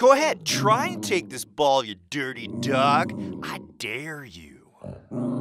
Go ahead, try and take this ball, you dirty dog. I dare you.